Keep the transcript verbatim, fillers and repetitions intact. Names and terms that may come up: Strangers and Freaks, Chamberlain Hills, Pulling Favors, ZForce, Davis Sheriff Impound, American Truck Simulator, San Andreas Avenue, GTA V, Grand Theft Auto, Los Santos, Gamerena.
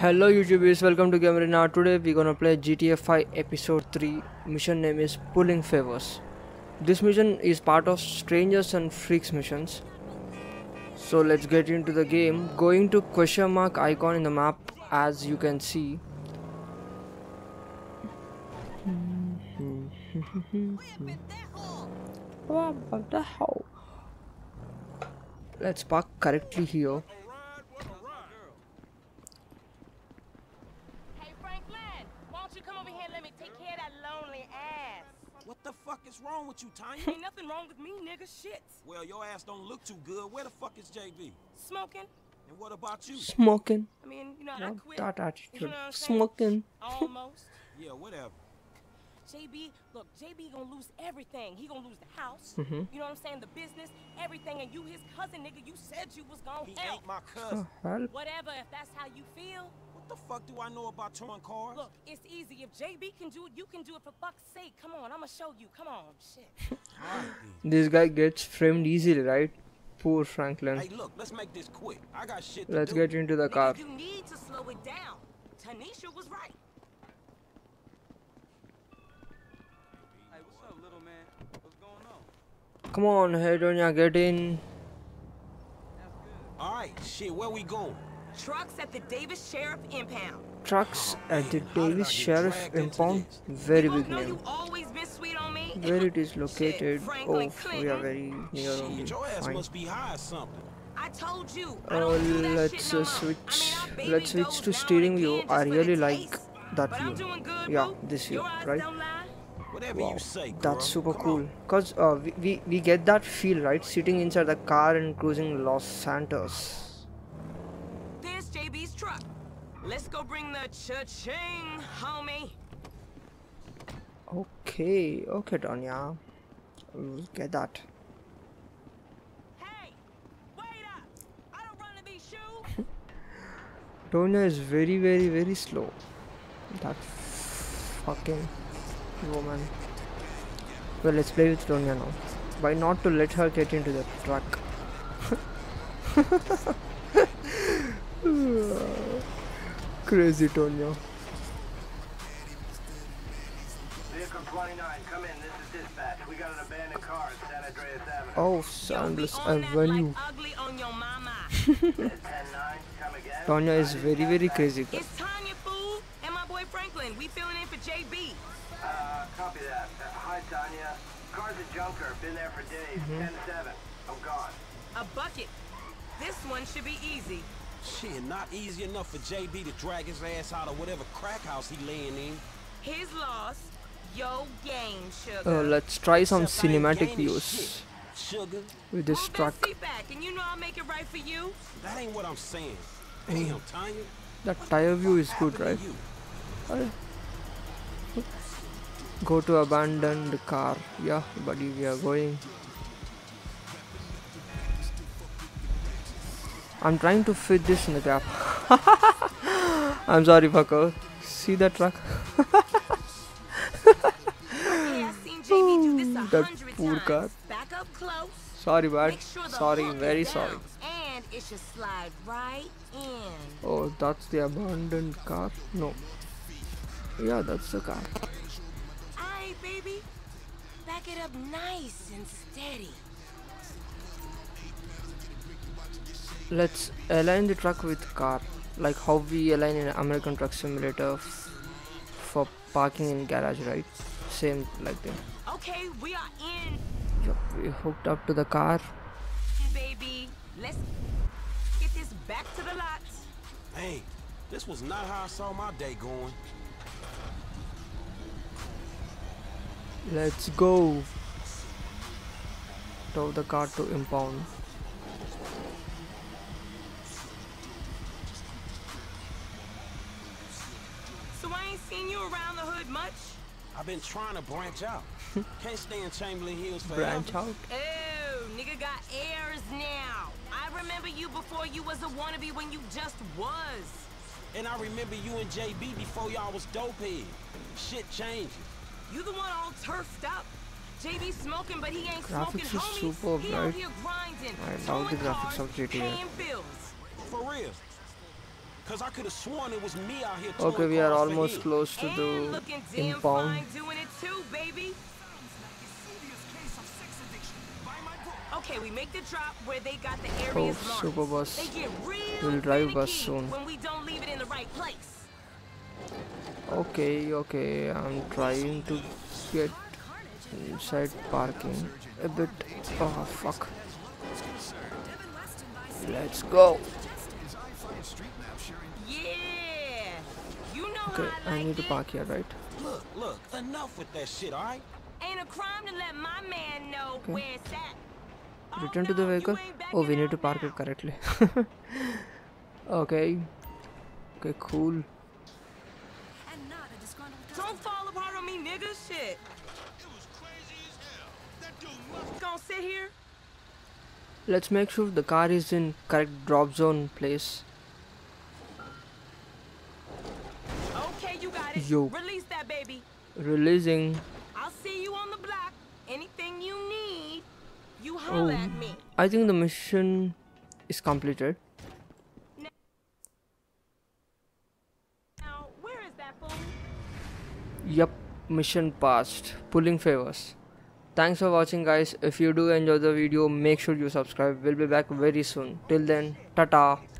Hello YouTubers, welcome to Gamer. Now today we're gonna play G T A five episode three. Mission name is Pulling Favors. This mission is part of Strangers and Freaks missions. So let's get into the game. Going to question mark icon in the map, as you can see. Let's park correctly here. What's wrong with you, Tanya? Ain't nothing wrong with me, nigga. Shit. Well, your ass don't look too good. Where the fuck is J B? Smoking. And what about you? Smoking. I mean, you know, no, I quit. That attitude. You know smoking. Almost. Yeah, whatever. J B, look, J B gonna lose everything. He gonna lose the house. Mm-hmm. You know what I'm saying? The business, everything. And you, his cousin, nigga. You said you was gonna he help. Ain't my cousin. Oh, whatever. If that's how you feel. What the fuck do I know about towing cars? Look, it's easy. If J B can do it, you can do it, for fuck's sake. Come on, I'ma show you. Come on, shit. This guy gets framed easily, right? Poor Franklin. Hey, look, let's make this quick. I got shit to do. Let's get into the car. You need to slow it down. Tanisha was right. Hey, what's up, little man? What's going on? Come on, hey, Donya, get in. All right, shit. Where we going? Trucks at the Davis Sheriff Impound. Trucks at the Davis Sheriff Impound. Very big name. Where it is located? Oh, we are very near. Oh, let's uh, switch. Let's switch to steering view. I really like that view. Yeah, this view, right? Wow, that's super cool. Cause uh, we, we we get that feel, right? Sitting inside the car and cruising Los Santos. Let's go bring the cha-ching, homie. Okay, okay, Donya. Look at that. Hey, wait up! I don't run to these shoes. Donya is very, very, very slow. That fucking woman. Well, let's play with Donya now. Why not to let her get into the truck? Crazy Tonyo. Vehicle twenty-nine, come in. This is dispatch. We got an abandoned car at San Andreas Avenue. Oh, Soundless Avenue. Tonyo is very, very crazy. It's Tanya, fool, and my boy Franklin. We filling in for J B. Uh, copy that. Uh, hi, Tanya. Car's a junker. Been there for days. ten seven. I'm gone. A bucket. This one should be easy. Shit, not easy enough for J B to drag his ass out of whatever crack house he laying in. His loss, yo game, sugar. Uh, let's try some cinematic views sugar. With this truck. And you know I'll make it right for you. That ain't what I'm saying. Damn, Tanya. That tire view is good, right? Go to abandoned car. Yeah, buddy, we are going. I'm trying to fit this in the gap. I'm sorry, fucker. See that truck? Ooh, that poor car. Sorry, bud. Sorry, very sorry. Oh, that's the abandoned car? No. Yeah, that's the car. Aye, baby. Back it up nice and steady. Let's align the truck with car, like how we align in American Truck Simulator for parking in garage, right? Same like that. Okay, we are in. Yep, we hooked up to the car. Baby, let's get this back to the lot. Hey, this was not how I saw my day going. Let's go. Tow the car to impound. I've been trying to branch out. Can't stay in Chamberlain Hills forever. Branch out? Oh, nigga got airs now. I remember you before you was a wannabe when you just was. And I remember you and J B before y'all was dopehead. Shit changes. You the one all turfed up. J B smoking, but he ain't graphics smoking, homies. Super he out here grinding. I love the graphics of G T A. For real. Cause I could have sworn it was me out here. Okay, we are almost close to the impound. Okay, we make the drop where they got the area's launch. Super bus will drive us soon. When we don't leave it in the right place. Okay, okay, I'm trying to get inside parking a bit. Oh fuck. Let's go. Okay, I need to park here, right? Look, look, enough with that shit, alright? Ain't a crime to let my man know where it's at. Return to the vehicle. Oh, we need to park it correctly. Okay. Okay, cool. Don't fall apart on me, nigga. Shit. It was crazy as hell. That dude must gonna sit here. Let's make sure the car is in correct drop zone place. Okay, you got it. Yo. Release that baby. Releasing. I'll see you on the block. Anything you need. You holler at me. I think the mission is completed. Now, now where is that fool? Yep, mission passed. Pulling favors. Thanks for watching, guys. If you do enjoy the video, make sure you subscribe. We'll be back very soon. Till then, ta-ta.